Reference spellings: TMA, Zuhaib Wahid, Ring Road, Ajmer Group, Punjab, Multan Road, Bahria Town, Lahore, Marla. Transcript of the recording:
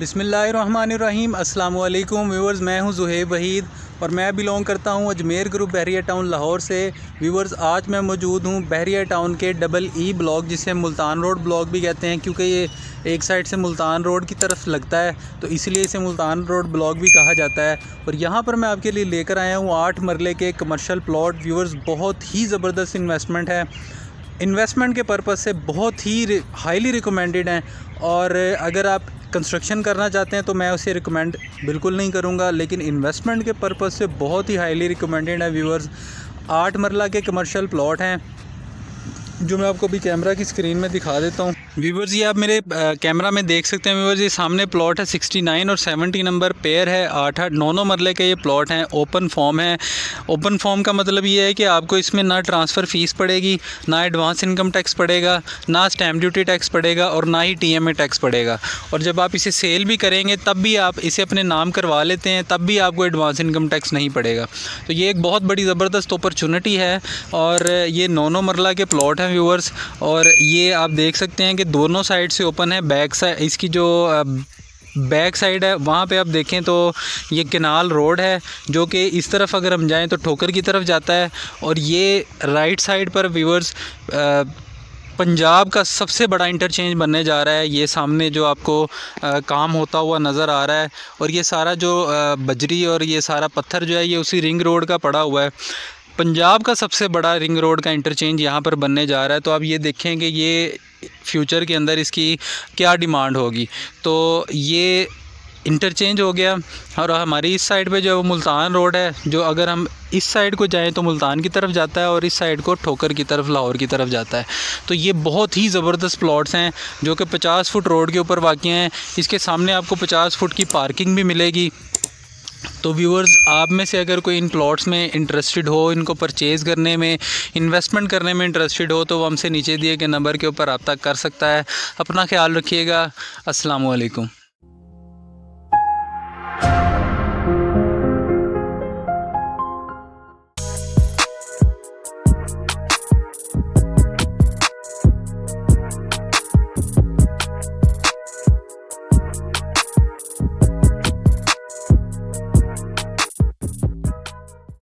बिस्मिल्लाहिर्रहमानिर्रहीम। अस्सलाम वालेकुम व्यूवर्स, मैं हूं ज़ुहैब वहीद और मैं बिलोंग करता हूं अजमेर ग्रुप बहरिया टाउन लाहौर से। व्यूवर्स, आज मैं मौजूद हूं बहरिया टाउन के डबल E ब्लॉक, जिसे मुल्तान रोड ब्लॉक भी कहते हैं, क्योंकि ये एक साइड से मुल्तान रोड की तरफ लगता है, तो इसलिए इसे मुल्तान रोड ब्लॉक भी कहा जाता है। और यहाँ पर मैं आपके लिए लेकर आया हूँ 8 मरले के कमर्शल प्लाट। व्यूवर्स, बहुत ही ज़बरदस्त इन्वेस्टमेंट है, इन्वेस्टमेंट के पर्पज़ से बहुत ही हाईली रिकमेंडेड हैं। और अगर आप कंस्ट्रक्शन करना चाहते हैं तो मैं उसे रिकमेंड बिल्कुल नहीं करूंगा, लेकिन इन्वेस्टमेंट के पर्पज़ से बहुत ही हाईली रिकमेंडेड है। व्यूअर्स, 8 मरला के कमर्शियल प्लॉट हैं, जो मैं आपको अभी कैमरा की स्क्रीन में दिखा देता हूँ। व्यूवर्स, ये आप मेरे कैमरा में देख सकते हैं। व्यूवर्स, ये सामने प्लॉट है, 69 और 70 नंबर पेयर है, 8-9 मरले के ये प्लॉट हैं। ओपन फॉर्म है। ओपन फॉर्म का मतलब ये है कि आपको इसमें ना ट्रांसफ़र फ़ीस पड़ेगी, ना एडवांस इनकम टैक्स पड़ेगा, ना स्टैम्प ड्यूटी टैक्स पड़ेगा और ना ही TMA टैक्स पड़ेगा। और जब आप इसे सेल भी करेंगे तब भी आप इसे अपने नाम करवा लेते हैं, तब भी आपको एडवांस इनकम टैक्स नहीं पड़ेगा। तो ये एक बहुत बड़ी ज़बरदस्त अपॉर्चुनिटी है। और ये 9-9 मरला के प्लॉट हैं व्यूवर्स, और ये आप देख सकते हैं कि दोनों साइड से ओपन है। बैक साइड, इसकी जो बैक साइड है, वहाँ पे आप देखें तो ये कैनाल रोड है, जो कि इस तरफ अगर हम जाएं तो ठोकर की तरफ जाता है। और ये राइट साइड पर व्यूअर्स पंजाब का सबसे बड़ा इंटरचेंज बनने जा रहा है। ये सामने जो आपको काम होता हुआ नज़र आ रहा है, और ये सारा जो बजरी और ये सारा पत्थर जो है, ये उसी रिंग रोड का पड़ा हुआ है। पंजाब का सबसे बड़ा रिंग रोड का इंटरचेंज यहाँ पर बनने जा रहा है। तो आप ये देखें कि ये फ्यूचर के अंदर इसकी क्या डिमांड होगी। तो ये इंटरचेंज हो गया, और हमारी इस साइड पे जो वो मुल्तान रोड है, जो अगर हम इस साइड को जाएं तो मुल्तान की तरफ जाता है और इस साइड को ठोकर की तरफ, लाहौर की तरफ जाता है। तो ये बहुत ही ज़बरदस्त प्लॉट्स हैं, जो कि 50 फुट रोड के ऊपर वाक़ हैं। इसके सामने आपको 50 फुट की पार्किंग भी मिलेगी। तो व्यूअर्स, आप में से अगर कोई इन प्लॉट्स में इंटरेस्टेड हो, इनको परचेज़ करने में, इन्वेस्टमेंट करने में इंटरेस्टेड हो, तो वो हमसे नीचे दिए गए नंबर के ऊपर रब्ता कर सकता है। अपना ख्याल रखिएगा। अस्सलाम वालेकुम।